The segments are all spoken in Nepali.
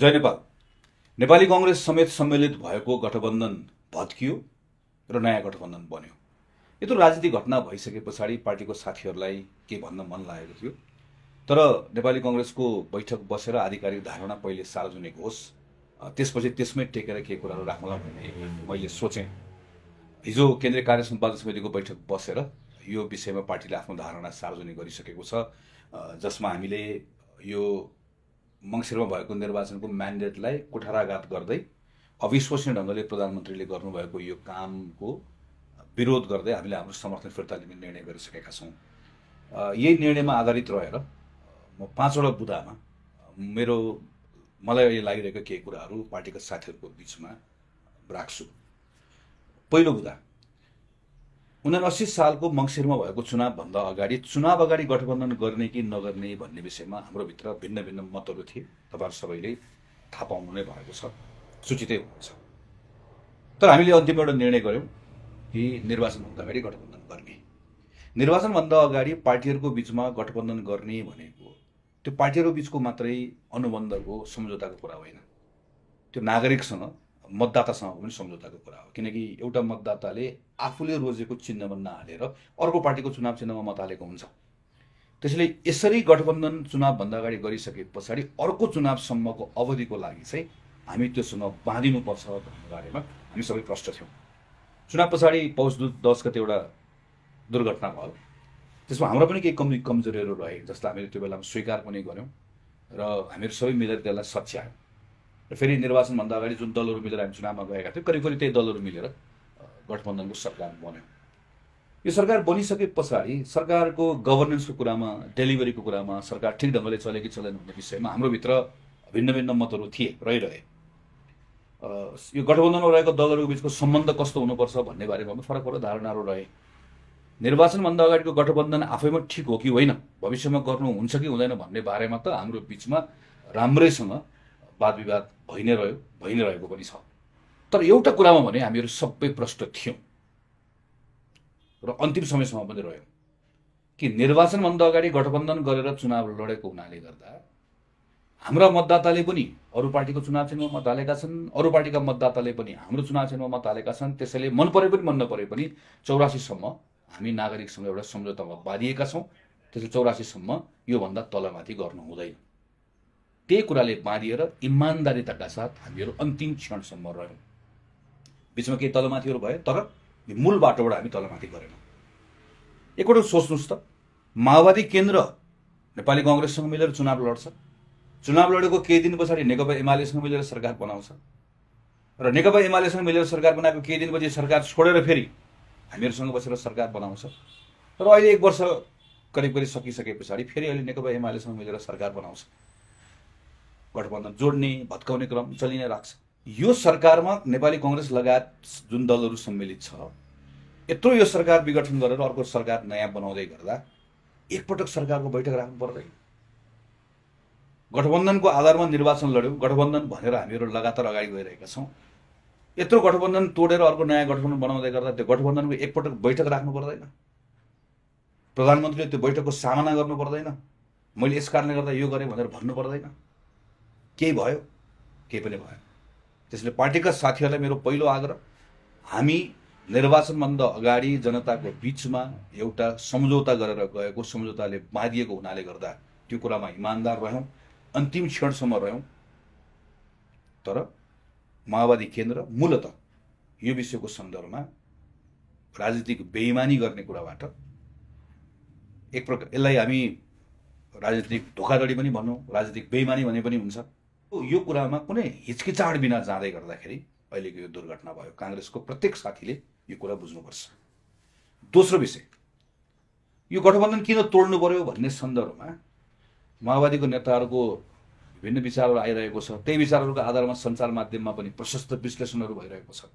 जय नेपाल। नेपाली कांग्रेस समेत सम्मिलित भएको गठबन्धन भत्कियो र नयाँ गठबन्धन बन्यो। यत्रो राजनीतिक घटना भइसके पछाडि पार्टीको साथीहरूलाई के भन्न मन लागेको थियो, तर नेपाली कांग्रेसको बैठक बसेर आधिकारिक धारणा पहिले सार्वजनिक होस्, त्यसपछि त्यसमै टेकेर के कुराहरू राख्ला भन्ने मैले सोचेँ। हिजो केन्द्रीय कार्य सम्पादन समितिको बैठक बसेर यो विषयमा पार्टीले आफ्नो धारणा सार्वजनिक गरिसकेको छ, जसमा हामीले यो मंगसिरमा भएको निर्वाचनको म्यान्डेटलाई कुठाराघात गर्दै अविश्वसनीय ढङ्गले प्रधानमन्त्रीले गर्नुभएको यो कामको विरोध गर्दै हामीले हाम्रो समर्थन फिर्ता लिने निर्णय गरिसकेका छौँ। यही निर्णयमा आधारित रहेर म 5वटा बुदामा मलाई अहिले लागिरहेको केही कुराहरू पार्टीका साथीहरूको बिचमा राख्छु। पहिलो बुदा, 79 सालको मंगसिरमा भएको चुनाव अगाडि गठबन्धन गर्ने कि नगर्ने भन्ने विषयमा हाम्रो भित्र भिन्न भिन्न मतहरू थिए। तपाईहरु सबैले थाहा पाउनु नै भएको छ, सूचितै हुनुहुन्छ। तर हामीले अन्तिम एउटा निर्णय गर्यौं कि निर्वाचनभन्दा अगाडि गठबन्धन गर्ने। निर्वाचनभन्दा अगाडि पार्टीहरुको बीचमा गठबन्धन गर्ने भनेको त्यो पार्टीहरु बीचको मात्रै अनुबन्धको सम्झौताको कुरा होइन, त्यो नागरिकसँग मतदातासँग पनि सम्झौताको कुरा हो। किनकि एउटा मतदाताले आफूले रोजेको चिन्हमा नहालेर अर्को पार्टीको चुनाव चिन्हमा मत हालेको हुन्छ। त्यसैले यसरी गठबन्धन चुनावभन्दा अगाडि गरिसके पछाडि अर्को चुनावसम्मको अवधिको लागि चाहिँ हामी त्योसँग बाँधिनुपर्छ भन्ने बारेमा हामी सबै प्रष्ट थियौँ। चुनाव पछाडि पौष 10 गते एउटा दुर्घटना भयो, त्यसमा हाम्रो पनि केही कमजोरीहरू रहे, जसलाई हामीले त्यो बेलामा स्वीकार पनि गर्यौँ र हामीहरू सबै मिलेर त्यसलाई सच्यायौँ। फेरि निर्वाचनभन्दा अगाडि जुन दलहरू मिलेर हामी चुनावमा गएका थियौँ, करिब त्यही दलहरू मिलेर गठबन्धनको सरकार बन्यो। यो सरकार बनिसके पछाडि सरकारको गभर्नेन्सको कुरामा, डेलिभरीको कुरामा, सरकार ठिक ढङ्गले चले कि चलेन भन्ने विषयमा हाम्रो भित्र भिन्न भिन्न मतहरू थिए, रहिरहे। यो गठबन्धनमा रहेको दलहरूको बिचको सम्बन्ध कस्तो हुनुपर्छ भन्ने बारेमा पनि फरक फरक धारणाहरू रहे। निर्वाचनभन्दा अगाडिको गठबन्धन आफैमा ठिक हो कि होइन, भविष्यमा गर्नुहुन्छ कि हुँदैन भन्ने बारेमा त हाम्रो बिचमा राम्रैसँग वाद विवाद भइ नै रहेको पनि छ। तर एउटा कुरामा भने हामीहरू सबै प्रष्ट थियौँ र अन्तिम समयसम्म पनि रह्यौँ कि निर्वाचनभन्दा अगाडि गठबन्धन गरेर चुनाव लडेको हुनाले गर्दा हाम्रा मतदाताले पनि अरू पार्टीको चुनाव चिन्हमा मत हालेका छन्, अरू पार्टीका मतदाताले पनि हाम्रो चुनाव चिन्हमा मत हालेका छन्। त्यसैले मन परे पनि मन नपरे पनि 84सम्म हामी नागरिकसँग एउटा सम्झौतामा बाँधिएका छौँ। त्यसैले 84सम्म योभन्दा तलमाथि गर्नु हुँदैन। त्यही कुराले बाँधिएर इमान्दारिताका साथ हामीहरू अन्तिम क्षणसम्म रह्यौँ। बिचमा केही तलमाथिहरू भयो, तर यो मूल बाटोबाट हामी तलमाथि गरेनौँ। एकपटक सोच्नुहोस् त, माओवादी केन्द्र नेपाली कांग्रेससँग मिलेर चुनाव लड्छ, चुनाव लडेको केही दिन पछाडि नेकपा एमालेसँग मिलेर सरकार बनाउँछ र नेकपा एमालेसँग मिलेर सरकार बनाएको केही दिनपछि सरकार छोडेर फेरि हामीहरूसँग बसेर सरकार बनाउँछ र अहिले 1 वर्ष करिब करिब सकिसके पछाडि फेरि अहिले नेकपा एमालेसँग मिलेर सरकार बनाउँछ। गठबन्धन जोड्ने भत्काउने क्रम चलि नै राख्छ। यो सरकारमा नेपाली कांग्रेस लगायत जुन दलहरू सम्मिलित छ, यत्रो यो सरकार विघटन गरेर अर्को सरकार नयाँ बनाउँदै गर्दा एकपटक सरकारको बैठक राख्नु पर्दैन। गठबन्धनको आधारमा निर्वाचन लड्यौँ, गठबन्धन भनेर हामीहरू लगातार अगाडि गइरहेका छौँ। यत्रो गठबन्धन तोडेर अर्को नयाँ गठबन्धन बनाउँदै गर्दा त्यो गठबन्धनको एकपटक बैठक राख्नु पर्दैन, प्रधानमन्त्रीले त्यो बैठकको सामना गर्नु पर्दैन, मैले यस कारणले गर्दा यो गरेँ भनेर भन्नु पर्दैन। केही भयो, केही पनि भयो। त्यसैले पार्टीका साथीहरूलाई मेरो पहिलो आग्रह, हामी निर्वाचनभन्दा अगाडि जनताको बीचमा एउटा सम्झौता गरेर गएको, सम्झौताले बाँधिएको हुनाले गर्दा त्यो कुरामा इमान्दार रह्यौँ, अन्तिम क्षणसम्म रह्यौँ। तर माओवादी केन्द्र मूलत यो विषयको सन्दर्भमा राजनीतिक बेइमानी गर्ने कुराबाट एक प्रकार यसलाई हामी राजनीतिक धोखाधडी पनि भनौँ, राजनीतिक बेइमानी भने पनि हुन्छ। यो कुरामा कुनै हिचकिचाहट बिना जाँदै गर्दाखेरि अहिलेको यो दुर्घटना भयो। कांग्रेसको प्रत्येक साथीले यो कुरा बुझ्नुपर्छ। दोस्रो विषय, यो गठबन्धन किन तोड्नु पर्यो भन्ने सन्दर्भमा माओवादीको नेताहरूको विभिन्न विचारहरू आइरहेको छ। त्यही विचारहरूको आधारमा सञ्चार माध्यममा पनि प्रशस्त विश्लेषणहरू भइरहेको छ।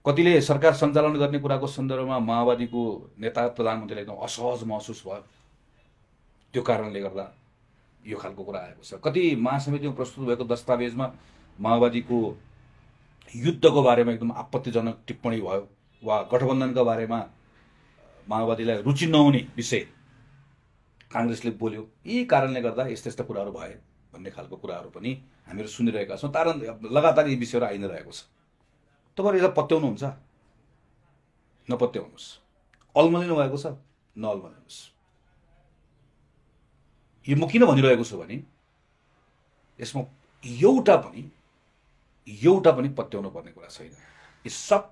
कतिले सरकार सञ्चालन गर्ने कुराको सन्दर्भमा माओवादीको नेता प्रधानमन्त्रीलाई एकदम असहज महसुस भयो, त्यो कारणले गर्दा यो खालको कुरा आएको छ। कति महासमितिमा प्रस्तुत भएको दस्तावेजमा माओवादीको युद्धको बारेमा एकदम आपत्तिजनक टिप्पणी भयो वा गठबन्धनका बारेमा माओवादीलाई रुचि नहुने विषय कांग्रेसले बोल्यो। यी कारणले गर्दा यस्ता यस्ता कुराहरू भए भन्ने खालको कुराहरू पनि हामीहरू सुनिरहेका छौं। तारन लगातार यी विषयहरू आइ नै रहेको छ। तपाईहरु यसलाई पत्याउनुहुन्छ? नपत्याउनुस्। अल्मलिनु भएको छ? नअल्मलिनुस्। यो म किन भनिरहेको छु भने यसमा एउटा पनि पत्याउनु पर्ने कुरा छैन। यो सब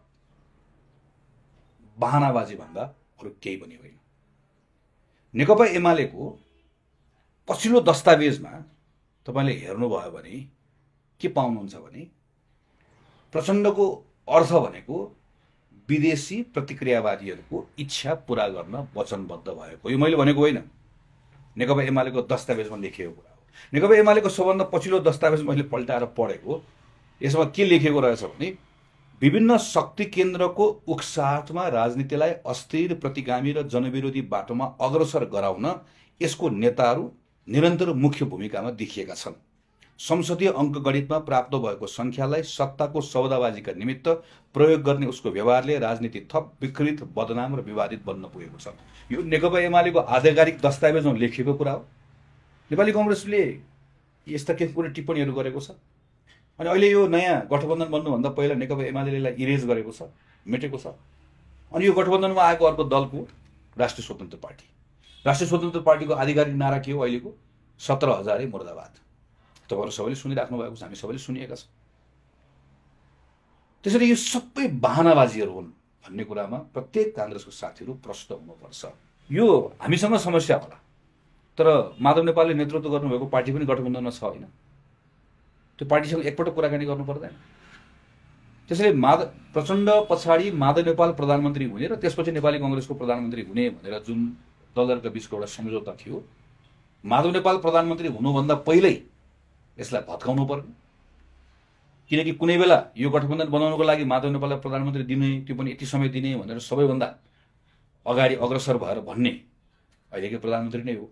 बहानाबाजी भन्दा अरु केही पनि होइन। नेकपा एमालेको पछिल्लो दस्तावेजमा तपाईले हेर्नुभयो भने के पाउनुहुन्छ भने प्रचण्डको अर्थ भनेको विदेशी प्रतिक्रियावादीहरुको इच्छा पूरा गर्न वचनबद्ध भएको। यो मैले भनेको होइन, नेकपा एमालेको दस्तावेजमा लेखिएको कुरा हो। नेकपा एमालेको सबभन्दा पछिल्लो दस्तावेज मैले पल्टाएर पढेको, यसमा के लेखेको रहेछ भने विभिन्न शक्ति केन्द्रको उक्साहटमा राजनीतिलाई अस्थिर, प्रतिगामी र जनविरोधी बाटोमा अग्रसर गराउन यसको नेताहरू निरन्तर मुख्य भूमिकामा देखिएका छन्। संसदीय अङ्कगणितमा प्राप्त भएको संख्यालाई सत्ताको सौदाबाजीका निमित्त प्रयोग गर्ने उसको व्यवहारले राजनीति थप विकृत, बदनाम र विवादित बन्न पुगेको छ। यो नेकपा एमालेको आधिकारिक दस्तावेजमा लेखिएको कुरा हो। नेपाली कांग्रेसले यस्ता केही कुनै टिप्पणीहरू गरेको छ। अनि अहिले यो नयाँ गठबन्धन बन्नुभन्दा पहिला नेकपा एमालेले इरेज गरेको छ, मेटेको छ। अनि यो गठबन्धनमा आएको अर्को दलको राष्ट्रिय स्वतन्त्र पार्टी, राष्ट्रिय स्वतन्त्र पार्टीको आधिकारिक नारा के हो अहिलेको? 17,000 मुर्दाबाद। तपाईहरु सबैले सुनिराख्नु भएको छ, हामी सबैले सुनिएका छौं। त्यसैले यो सबै बहानाबाजीहरू हुन् भन्ने कुरामा प्रत्येक कांग्रेसको साथीहरु प्रश्न हुनुपर्छ। यो हामीसँग समस्या होला, तर माधव नेपालले नेतृत्व गर्नुभएको पार्टी पनि गठबन्धनमा छ हैन? त्यो पार्टीसँग एकपटक कुराकानी गर्नु पर्दैन। त्यसैले प्रचण्ड पछाडी माधव नेपाल प्रधानमन्त्री हुने र त्यसपछि नेपाली कांग्रेसको प्रधानमन्त्री हुने भनेर जुन दलहरुका बीचको एउटा सम्झौता थियो, माधव नेपाल प्रधानमन्त्री हुनुभन्दा पहिल्यै यसलाई भत्काउनु पर्ने, किनकि कुनै बेला यो गठबन्धन बनाउनको लागि माधव नेपाललाई प्रधानमन्त्री दिने, त्यो पनि यति समय दिने भनेर सबैभन्दा अगाडि अग्रसर भएर भन्ने अहिलेको प्रधानमन्त्री नै हो।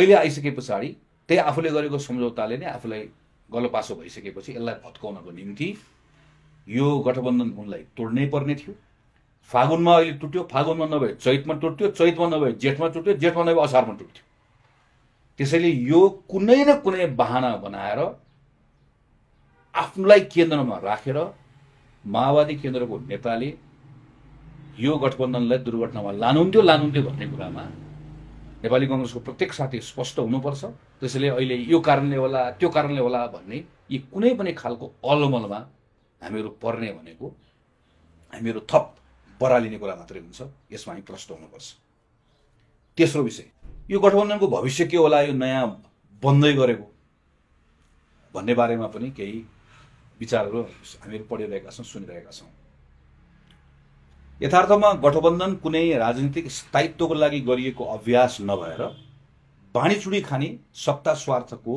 अहिले आइसकेपछि त्यही आफूले गरेको सम्झौताले नै आफूलाई गलपासो भइसकेपछि यसलाई भत्काउनको निम्ति यो गठबन्धन उनलाई तोड्नै पर्ने थियो। फागुनमा अहिले टुट्यो, फागुनमा नभए चैतमा टुट्यो, चैतमा नभए जेठमा टुट्यो, जेठमा नभए असारमा टुट्यो। त्यसैले यो कुनै न कुनै बहाना बनाएर आफूलाई केन्द्रमा राखेर माओवादी केन्द्रको नेताले यो गठबन्धनलाई दुर्घटनामा लानुहुन्थ्यो भन्ने कुरामा नेपाली कांग्रेसको प्रत्येक साथी स्पष्ट हुनुपर्छ। त्यसैले अहिले यो कारणले होला, त्यो कारणले होला भन्ने यी कुनै पनि खालको अलमलमा हामीहरू पर्ने भनेको हामीहरू थप बरालिने कुरा मात्रै हुन्छ। यसमा हामी प्रश्न हुनुपर्छ। तेस्रो विषय, यो गठबन्धनको भविष्य के होला, यो नयाँ बन्दै गरेको भन्ने बारेमा पनि केही विचारहरू हामीहरू पढिरहेका छौं, सुनिरहेका छौं। यथार्थमा गठबन्धन कुनै राजनीतिक स्थायित्वको लागि गरिएको अभ्यास नभएर बाणीचुडी खाने सत्ता स्वार्थको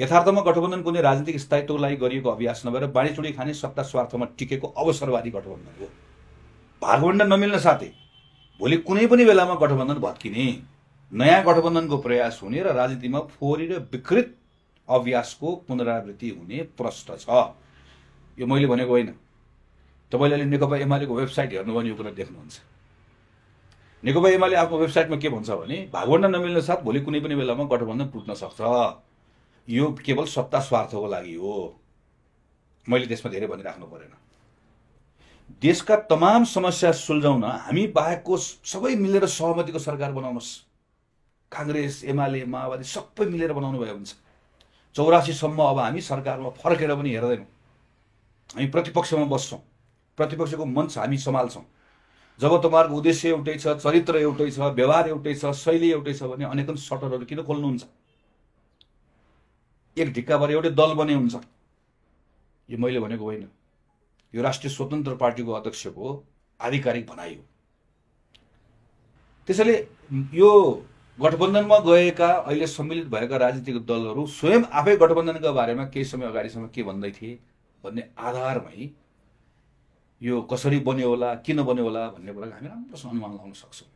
यथार्थमा गठबन्धन कुनै राजनीतिक स्थायित्वको लागि गरिएको अभ्यास नभएर बाणीचुडी खाने सत्ता स्वार्थमा टिकेको अवसरवादी गठबन्धन हो। भागवण्ड नमिल्न साथै भोलि कुनै पनि बेलामा गठबन्धन भत्किने, नयाँ गठबन्धनको प्रयास हुने र राजनीतिमा फोहोरी र विकृत अभ्यासको पुनरावृत्ति हुने प्रश्न छ। यो मैले भनेको होइन। तपाईले नेकपा एमालेको वेबसाइट हेर्नुभयो भने यो कुरा देख्नुहुन्छ। नेकपा एमाले आफ्नो वेबसाइटमा के भन्छ भने भागवण्ड नमिल्न साथ भोलि कुनै पनि बेलामा गठबन्धन टुट्न सक्छ, यो केवल सत्ता स्वार्थको लागि हो। मैले त्यसमा धेरै भनिराख्नु परेन। देशका तमाम समस्या सुल्झाउन हामी बाहेकको सबै मिलेर सहमतिको सरकार बनाउनुस्। कांग्रेस, एमाले, माओवादी सबै मिलेर बनाउनु भए हुन्छ। 84 सम्म अब हामी सरकारमा फर्केर पनि हेर्दैनौँ, हामी प्रतिपक्षमा बस्छौं, प्रतिपक्षको मञ्च हामी सम्हाल्छौं। जब तपाईहरुको उद्देश्य एउटै छ, चरित्र एउटै छ, व्यवहार एउटै छ, शैली एउटै छ भने अनेकन सटरहरु किन खोल्नुहुन्छ? एक ढिक्काभर एउटै दल बने हुन्छ। यो मैले भनेको होइन, यो राष्ट्रिय स्वतन्त्र पार्टीको अध्यक्षको आधिकारिक भनाइ हो। त्यसैले यो गठबन्धनमा गएका अहिले सम्मिलित भएका राजनीतिक दलहरु स्वयं आफै गठबन्धनका बारेमा केही समय अगाडिसम्म के भन्दै थिए भन्ने आधारमै यो कसरी बन्यो होला, किन बन्यो होला भन्ने कुरा हामी राम्रोसँग अनुमान लगाउन सक्छौं।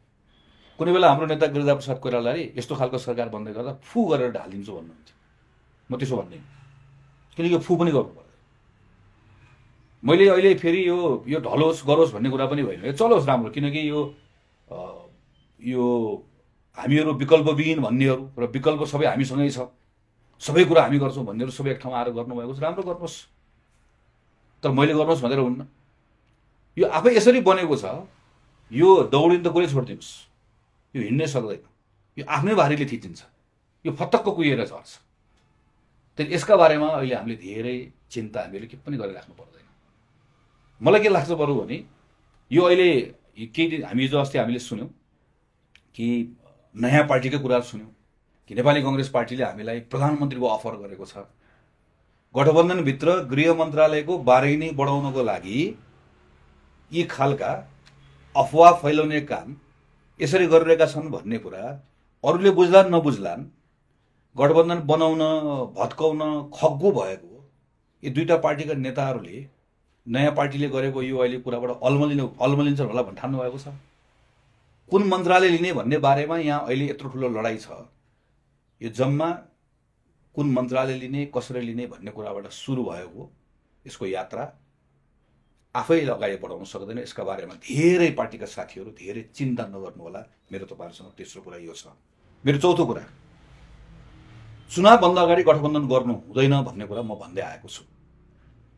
कुनै बेला हाम्रो नेता गिरिजाप्रसाद कोइरालाले यस्तो खालको सरकार बन्दै गर्दा फु गरेर ढालिदिन्छु भन्नुहुन्थ्यो। म त्यसो भन्दिनँ, किनकि फु पनि गर्नु पर्दैन। मैले अहिले फेरि यो ढलोस् गरोस् भन्ने कुरा पनि होइन, यो चलोस् राम्रो, किनकि यो हामीहरु विकल्पविहीन भन्नेहरु र विकल्प सबै हामीसँगै छ, सबै कुरा हामी गर्छौं भन्नेहरु सबै एक ठाउँमा आएर गर्नु भएको छ। राम्रो गर्नुस्, तर मैले गर्नुस् भनेर हुन्न। यो आफै यसरी बनेको छ। यो दौडिन त कुरै छोड्दिनुस्, यो हिड्नै सक्दैन, यो आफ्नै भारीले थिचिन्छ, यो फतक्क कुएर झर्छ। त्यसैले यसका बारेमा अहिले हामीले धेरै चिन्ता हामीले के पनि गरिराख्नु पर्दैन। मलाई के लाग्छ बरु भने यो अहिले केही हामी हिजो अस्ति हामीले सुन्यौं कि नयाँ पार्टीकै कुरा सुन्यौं कि नेपाली कांग्रेस पार्टीले हामीलाई प्रधानमन्त्रीको अफर गरेको छ। गठबन्धन भित्र गृह मन्त्रालयको बारेनी बढाउनको लागि यी खालका अफवाह फैलाउने काम यसरी गरिरहेका छन् भन्ने कुरा अरूले बुझ्लान् नबुझ्लान्, गठबन्धन बनाउन भत्काउन खग्गु भएको यी दुईटा पार्टीका नेताहरूले नयाँ पार्टीले गरेको यो अहिले कुराबाट अल्मलिन्छन् होला भन्ने ठान्नु भएको छ। कुन मन्त्रालय लिने भन्ने बारेमा यहाँ अहिले यत्रो ठुलो लडाई छ। यो जम्मा कुन मन्त्रालय लिने कसरी लिने भन्ने कुराबाट सुरु भएको यसको यात्रा आफै अगाडि बढाउन सक्दैन। यसका बारेमा धेरै पार्टीका साथीहरू धेरै चिन्ता नगर्नु होला। मेरो तपाईहरुसँग तेस्रो कुरा यो छ। मेरो चौथो कुरा, चुनावभन्दा अगाडि गठबन्धन गर्नु हुँदैन भन्ने कुरा म भन्दै आएको छु।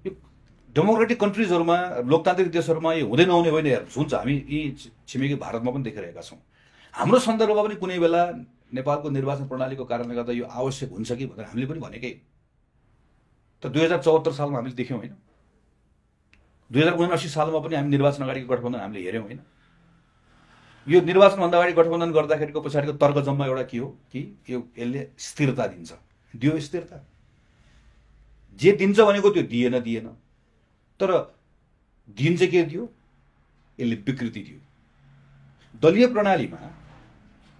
यो डेमोक्रेटिक कन्ट्रीजहरुमा, लोकतान्त्रिक देशहरुमा यो हुँदै नहुने होइन, हेर्नु हुन्छ। हामी यी छिमेकी भारतमा पनि देखिरहेका छौं। हाम्रो सन्दर्भमा पनि कुनै बेला नेपालको निर्वाचन प्रणालीको कारणले गर्दा यो आवश्यक हुन्छ कि भनेर हामीले पनि भनेकै। तर 2074 सालमा हामीले देख्यौं हैन, 2079 सालमा पनि हामी निर्वाचन अगाडिको गठबन्धन हामीले हेर्यौं हैन। यो निर्वाचनभन्दा अगाडि गठबन्धन गर्दाखेरिको पछाडिको तर्क जम्मा एउटा के हो कि यो यसले स्थिरता दिन्छ। दियो स्थिरता, जे दिन्छ भनेको त्यो दिएन दिएन, तर दिन चाहिँ के दियो, यसले विकृति दियो। दलीय प्रणालीमा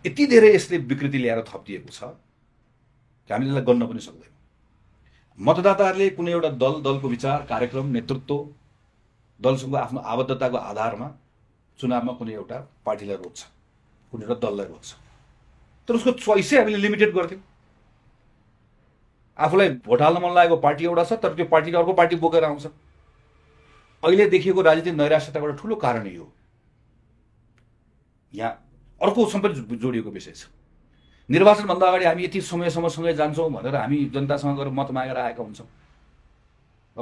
यति धेरै यसले विकृति ल्याएर थपिएको छ कि हामीले यसलाई गर्न पनि सक्दैनौँ। मतदाताहरूले कुनै एउटा दल, दलको विचार, कार्यक्रम, नेतृत्व, दलसँग आफ्नो आबद्धताको आधारमा चुनावमा कुनै एउटा पार्टीलाई रोज्छ, कुनै एउटा दललाई रोज्छ। तर उसको चोइसै हामीले लिमिटेड गर्थ्यौँ। आफूलाई भोट हाल्न मन लागेको पार्टी एउटा छ, तर त्यो पार्टीले अर्को पार्टी बोकेर आउँछ। अहिले देखिएको राजनीतिक नैराश्यताबाट ठूलो कारण यो। यहाँ अर्को सम्बन्ध जोडिएको विषय छ। निर्वाचनभन्दा अगाडि हामी यति समयसम्म सँगै जान्छौँ भनेर हामी जनतासँग गएर मत मागेर आएका हुन्छौँ।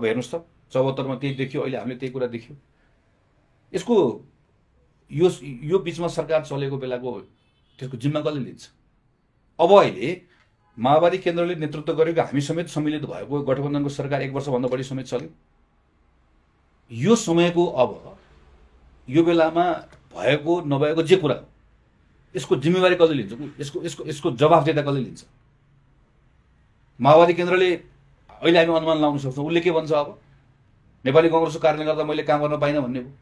अब हेर्नुहोस् त, 74 मा त्यही देखियो, अहिले हामीले त्यही कुरा देख्यौँ। यसको यो बीचमा सरकार चलेको बेलाको त्यसको जिम्मा कसले लिन्छ? अब अहिले माओवादी केन्द्रले नेतृत्व गरेको, हामी समेत सम्मिलित भएको गठबन्धनको सरकार 1 वर्षभन्दा बढी समेत चल्यो। यो समयको अब यो बेलामा भएको नभएको जे कुरा हो, यसको जिम्मेवारी कसले लिन्छ? यसको यसको यसको जवाफदेता कसले लिन्छ? माओवादी केन्द्रले अहिले हामी अनुमान लाउन सक्छौँ उसले के भन्छ। अब नेपाली कांग्रेसको कारणले गर्दा मैले काम गर्न पाइनँ भन्ने भयो,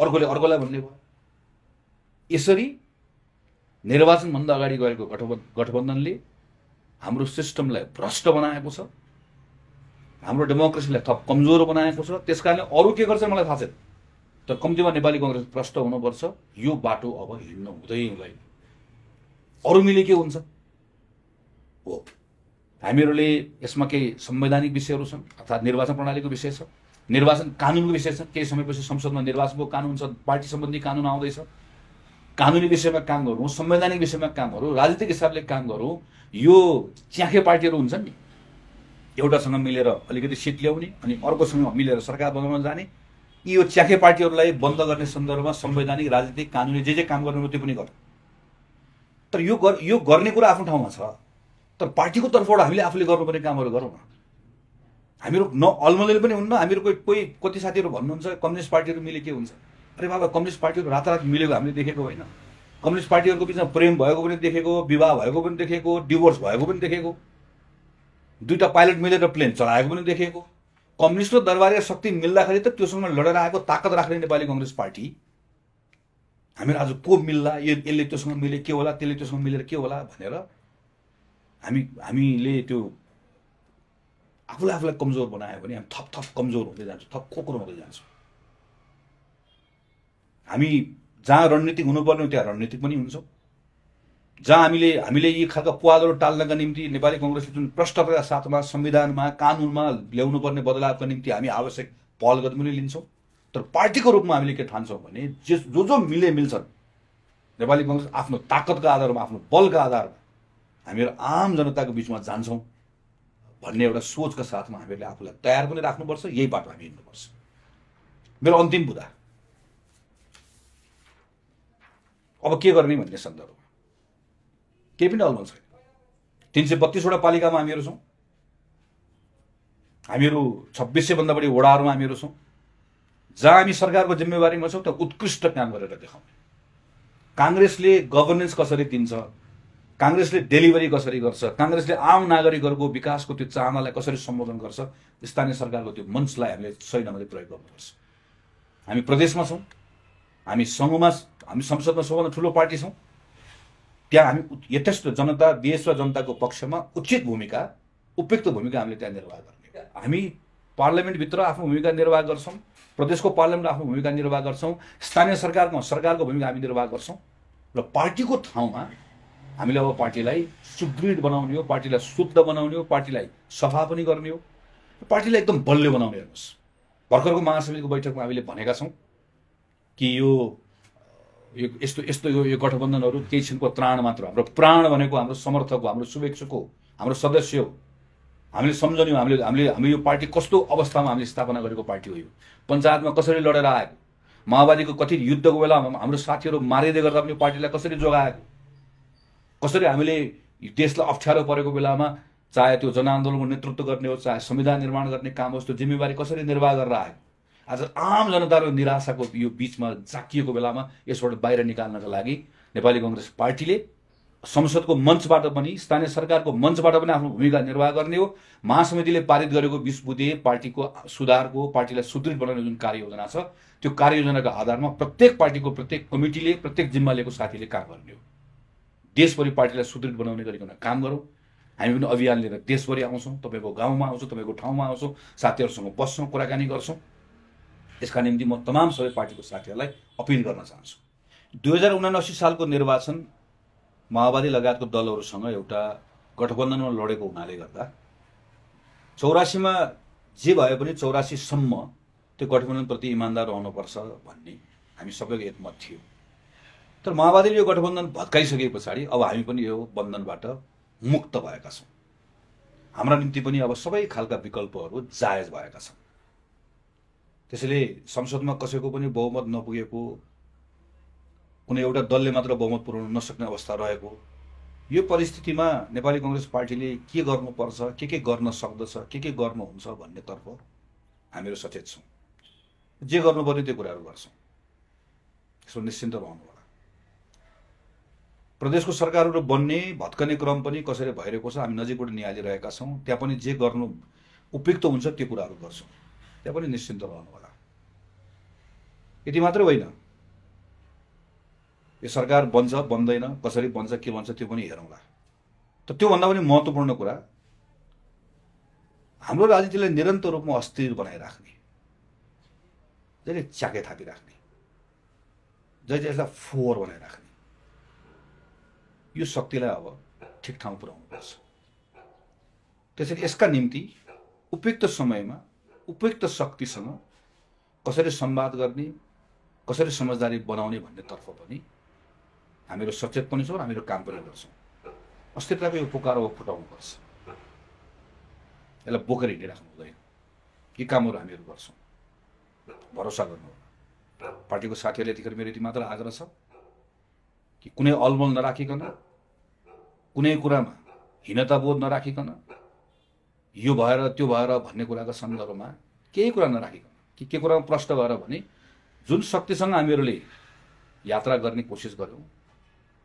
अर्कोले अर्कोलाई भन्ने भयो। यसरी निर्वाचनभन्दा अगाडि गरेको गठबन्धनले हाम्रो सिस्टमलाई भ्रष्ट बनाएको छ, हाम्रो डेमोक्रेसीलाई थप कमजोर बनाएको छ। त्यसकारणले अरु के गर्छ मलाई थाहा छैन, तर कम्तीमा नेपाली कांग्रेस भ्रष्ट हुनुपर्छ। यो बाटो अब हिँड्न हुँदैन। अरु मिले के हुन्छ हो। हामीहरूले यसमा केही संवैधानिक विषयहरू छन्, अर्थात् निर्वाचन प्रणालीको विषय छ, निर्वाचन कानुनको विषय छ। केही समयपछि संसदमा निर्वाचनको कानुन छ, पार्टी सम्बन्धी कानुन आउँदैछ। कानुनी विषयमा काम गरौँ, संवैधानिक विषयमा काम गरौँ, राजनीतिक हिसाबले काम गरौँ। यो च्याखे पार्टीहरू हुन्छन् नि, एउटासँग मिलेर अलिकति सिट ल्याउने अनि अर्कोसँग मिलेर सरकार बनाउन जाने। यी यो च्याखे पार्टीहरूलाई बन्द गर्ने सन्दर्भमा संवैधानिक, राजनीतिक, कानुनी जे जे काम गर्नु त्यो पनि गर्छ। तर यो गर्ने कुरा आफ्नो ठाउँमा छ, तर पार्टीको तर्फबाट हामीले आफूले गर्नुपर्ने कामहरू गरौँ न। हामीहरू न अल्मलिनु पनि हुन्न। हामीहरू कोही कति साथीहरू भन्नुहुन्छ कम्युनिस्ट पार्टीहरू मिले के हुन्छ। अरे बाबा, कम्युनिस्ट पार्टीहरू रातारात मिलेको हामीले देखेको होइन। कम्युनिस्ट पार्टीहरूको बिचमा प्रेम भएको पनि देखेको, विवाह भएको पनि देखेको, डिभोर्स भएको पनि देखेको, दुईटा पाइलट मिलेर प्लेन चलाएको पनि देखेको। कम्युनिस्ट र दरबारी शक्ति मिल्दाखेरि त त्योसँग लडेर आएको ताकत राख्ने नेपाली कांग्रेस पार्टी, हामीहरू आज को मिल्ला, यसले त्योसँग मिले के होला, त्यसले त्योसँग मिलेर के होला भनेर हामीले त्यो आफूलाई कमजोर बनायो भने हामी थप कमजोर हुँदै जान्छौँ, थप खोक्रो हुँदै जान्छौँ। हामी जहाँ रणनीतिक हुनुपर्ने हो त्यहाँ रणनीतिक पनि हुन्छौँ। जहाँ हामीले यी खालका पुवालहरू टाल्नका निम्ति नेपाली कांग्रेसले जुन प्रस्तावका साथमा संविधानमा, कानुनमा ल्याउनुपर्ने बदलावका निम्ति हामी आवश्यक पहल गर्दै पनि लिन्छौँ। तर पार्टीको रूपमा हामीले के ठान्छौँ भने जो मिल्छन्, नेपाली कङ्ग्रेस आफ्नो ताकतका आधारमा आफ्नो बलका आधारमा हामीहरू आम जनताको बीचमा जान्छौं भन्ने एउटा सोचका साथमा हामीले आफूलाई तयार पनि राख्नुपर्छ। यही बाटो हामी हिँड्नुपर्छ। मेरो अन्तिम बुदा अब के गर्ने भन्ने सन्दर्भमा केही पनि अलमल छैन। 332 वटा पालिकामा हामीहरू छौं, हामीहरू 2600 भन्दा बढी वडाहरुमा हामीहरू छौं, जहाँ हामी सरकारको जिम्मेवारीमा छौं त उत्कृष्ट काम गरेर देखाउने। कांग्रेसले गभर्नेन्स कसरी दिन्छ, कांग्रेसले डेलिभरी कसरी गर्छ, कांग्रेसले आम नागरिकहरुको विकासको त्यो चाहनालाई कसरी सम्बोधन गर्छ, स्थानीय सरकारको त्यो मञ्चलाई हामीले सही ढंगले प्रयोग गर्नुपर्छ। हामी प्रदेशमा छौं, हामी संघमा, हामी संसदमा सबभन्दा ठूलो पार्टी छौं, त्यहाँ हामी यथेष्ट जनता, देश र जनताको पक्षमा उचित भूमिका, उपयुक्त भूमिका हामीले त्यहाँ निर्वाह गर्ने। हामी पार्लियामेन्ट भित्र आफ्नो भूमिका निर्वाह गर्छौं, प्रदेशको पार्लियामेन्टमा आफ्नो भूमिका निर्वाह गर्छौं, स्थानीय सरकारमा सरकारको भूमिका हामी निर्वाह गर्छौं र पार्टीको ठाउँमा हामीले अब पार्टीलाई सुदृढ बनाउने हो, पार्टीलाई शुद्ध बनाउने हो, पार्टीलाई सफा पनि गर्ने हो, पार्टीलाई एकदम बलियो बनाउने। हेर्नुस्, भर्खरको महासमितिको बैठकमा हामीले भनेका छौं कि यो यस्तो यस्तो यो गठबन्धनहरु केही क्षणको त्राण मात्र हो। हाम्रो प्राण भनेको हाम्रो समर्थक हो, हाम्रो शुभेच्छुक हो, हाम्रो सदस्य हो। हामीले सम्झने हामीले हामीले हामीले यो पार्टी कस्तो अवस्थामा हामीले स्थापना गरेको पार्टी हो। यो पञ्चायतमा कसरी लडेर आएको, माओवादीको कथित युद्धको बेलामा हाम्रो साथीहरु मारिदै गर्दा पनि पार्टीलाई कसरी जोगाएको, कसरी हामीले देशलाई अप्ठ्यारो परेको बेलामा चाहे त्यो जनआन्दोलनको नेतृत्व गर्ने हो, चाहे संविधान निर्माण गर्ने काम होस्, त्यो जिम्मेवारी कसरी निर्वाह गरेर आएको। आज आम जनताको निराशाको यो बीचमा जाकिएको बेलामा यसबाट बाहिर निकाल्नका लागि नेपाली कांग्रेस पार्टीले संसदको मञ्चबाट पनि, स्थानीय सरकारको मञ्चबाट पनि आफ्नो भूमिका निर्वाह गर्ने हो। महासमितिले पारित गरेको 20 बुँदे पार्टीको सुधारको, पार्टीलाई सुदृढ बनाउने जुन कार्ययोजना छ, त्यो कार्ययोजनाको आधारमा प्रत्येक पार्टीको प्रत्येक कमिटीले, प्रत्येक जिम्मा लिएको साथीले काम गर्ने हो। देशभरि पार्टीलाई सुदृढ बनाउने गरिकन काम गरौं। हामी पनि अभियान लिएर देशभरि आउँछौं, तपाईको गाउँमा आउँछौं, तपाईको ठाउँमा आउँछौं, साथीहरुसँग बस्छौं, कुराकानी गर्छौं। यसका निम्ति म तमाम सबै पार्टीको साथीहरुलाई अपील गर्न चाहन्छु। 2079 सालको निर्वाचन माओवादी लगायतको दलहरुसँग एउटा गठबन्धनमा लडेको हुनाले गर्दा 84 मा जे भए पनि 84 सम्म त्यो गठबन्धन प्रति इमानदार रहनुपर्छ भन्ने हामी सबैको एकमत थियो। तर माओवादीले यो गठबन्धन भत्काइसकेपछि अब हामी पनि यो बन्धनबाट मुक्त भएका छौं। हाम्रा निम्ति पनि अब सबै खालका विकल्पहरु जायज भएका छन्। त्यसैले संसदमा कसैको पनि बहुमत नपुगेको, कुनै एउटा दलले मात्र बहुमत पुर्याउन नसक्ने अवस्था रहेको यो परिस्थितिमा नेपाली कांग्रेस पार्टीले के गर्नुपर्छ, के गर्न सक्दछ, के गर्न हुन्छ भन्नेतर्फ हामीहरू सचेत छौं। जे गर्नुपर्ने त्यो कुराहरू गर्छौं, त्यसमा निश्चिन्त रहनु होला। प्रदेशको सरकारहरू बन्ने भत्कने क्रम पनि कसरी भइरहेको छ हामी नजिकबाट निहालिरहेका छौं। त्यहाँ पनि जे गर्नु उपयुक्त हुन्छ त्यो कुराहरू गर्छौं, त्यहाँ पनि निश्चिन्त रहनु होला। यति मात्र होइन, यो सरकार बन्छ बन्दैन, कसरी बन्छ के भन्छ त्यो पनि हेरौँला। तर त्यो भन्दा पनि महत्त्वपूर्ण कुरा हाम्रो राजनीतिलाई निरन्तर रूपमा अस्थिर बनाइराख्ने, जहिले च्याके थापिराख्ने, जहिले यसलाई फोहोर बनाइराख्ने यो शक्तिलाई अब ठिक ठाउँ पुर्याउनुपर्छ। त्यसैले यसका निम्ति उपयुक्त समयमा उपयुक्त शक्तिसँग कसरी संवाद गर्ने, कसरी समझदारी बनाउने भन्नेतर्फ पनि हामीहरू सचेत पनि छौं, हामीहरू काम पनि गर्छौं। अस्थिरताको यो पोकारो फुटाउनुपर्छ, यसलाई बोकेर हिँडिराख्नु हुँदैन। यी कामहरू हामीहरू गर्छौं, भरोसा गर्नुहोला। पार्टीको साथीहरूले यतिखेर मेरो यति मात्र आग्रह छ कि कुनै अलमल नराखिकन, कुनै कुरामा हीनताबोध नराखिकन, यो भएर त्यो भएर भन्ने कुराको सन्दर्भमा केही कुरा नराखिकन, के कुरामा प्रश्न भएर भने जुन शक्तिसँग हामीहरूले यात्रा गर्ने कोसिस गर्यौं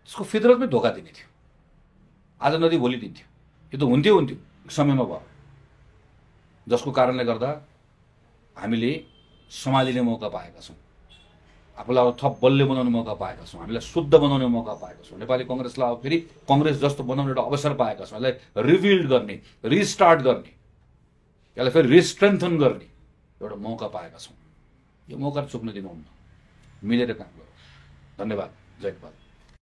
त्यसको फितरतमै धोका दिने थियो। आज नदी भोलि दिन थियो, यो त हुन्थ्यो समयमा भयो, जसको कारणले गर्दा हामीले सम्हालिने मौका पाएका छौं, आफूलाई थप बलियो बनाउने मौका पाएका छौं, हामीलाई शुद्ध बनाउने मौका पाएका छौं। नेपाली कांग्रेसलाई अब फेरि कांग्रेस जस्तो बनाउने एउटा अवसर पाएका छौं। यसलाई रिबिल्ड गर्ने, रिस्टार्ट गर्ने, यसलाई फेरि रिस्ट्रेन्थन गर्ने एउटा मौका पाएका छौं। यो मौका चुक्न दिनुहुन्न, मिलेर काम गरौँ। धन्यवाद, जय नेपाल।